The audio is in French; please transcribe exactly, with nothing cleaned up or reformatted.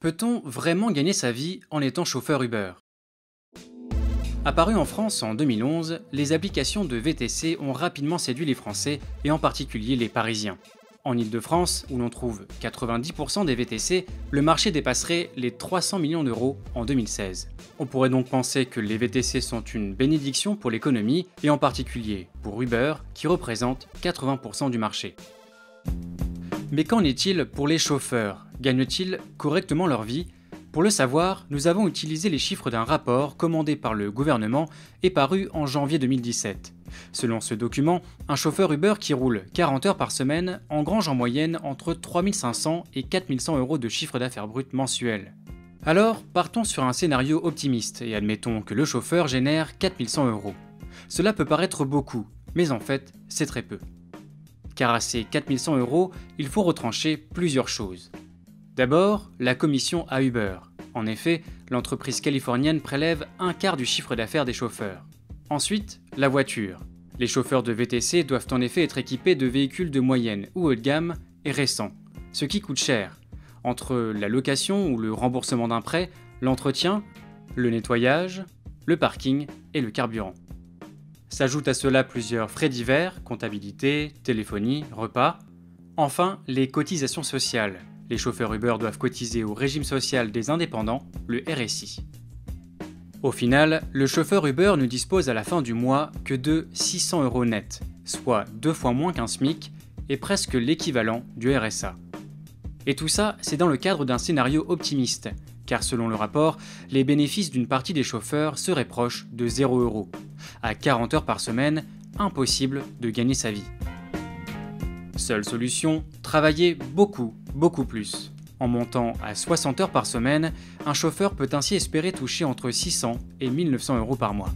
Peut-on vraiment gagner sa vie en étant chauffeur Uber? Apparues en France en deux mille onze, les applications de V T C ont rapidement séduit les Français et en particulier les Parisiens. En Ile-de-France, où l'on trouve quatre-vingt-dix pour cent des V T C, le marché dépasserait les trois cents millions d'euros en deux mille seize. On pourrait donc penser que les V T C sont une bénédiction pour l'économie et en particulier pour Uber qui représente quatre-vingts pour cent du marché. Mais qu'en est-il pour les chauffeurs? Gagnent-ils correctement leur vie? Pour le savoir, nous avons utilisé les chiffres d'un rapport commandé par le gouvernement et paru en janvier deux mille dix-sept. Selon ce document, un chauffeur Uber qui roule quarante heures par semaine engrange en moyenne entre trois mille cinq cents et quatre mille cent euros de chiffre d'affaires brut mensuel. Alors, partons sur un scénario optimiste et admettons que le chauffeur génère quatre mille cent euros. Cela peut paraître beaucoup, mais en fait, c'est très peu. Car à ces quatre mille cent euros, il faut retrancher plusieurs choses. D'abord, la commission à Uber. En effet, l'entreprise californienne prélève un quart du chiffre d'affaires des chauffeurs. Ensuite, la voiture. Les chauffeurs de V T C doivent en effet être équipés de véhicules de moyenne ou haut de gamme et récents, ce qui coûte cher. Entre la location ou le remboursement d'un prêt, l'entretien, le nettoyage, le parking et le carburant. S'ajoutent à cela plusieurs frais divers, comptabilité, téléphonie, repas. Enfin, les cotisations sociales. Les chauffeurs Uber doivent cotiser au régime social des indépendants, le R S I. Au final, le chauffeur Uber ne dispose à la fin du mois que de six cents euros net, soit deux fois moins qu'un SMIC et presque l'équivalent du R S A. Et tout ça, c'est dans le cadre d'un scénario optimiste, car selon le rapport, les bénéfices d'une partie des chauffeurs seraient proches de zéro euro. À quarante heures par semaine, impossible de gagner sa vie. Seule solution, travailler beaucoup, beaucoup plus. En montant à soixante heures par semaine, un chauffeur peut ainsi espérer toucher entre six cents et mille neuf cents euros par mois.